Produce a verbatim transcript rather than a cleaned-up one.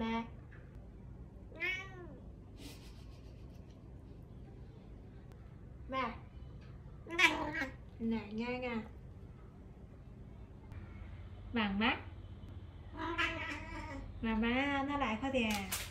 hai mươi ba. Ba. Nè, nghe nè. Vàng mắt. Mà ba nó lại khó đè.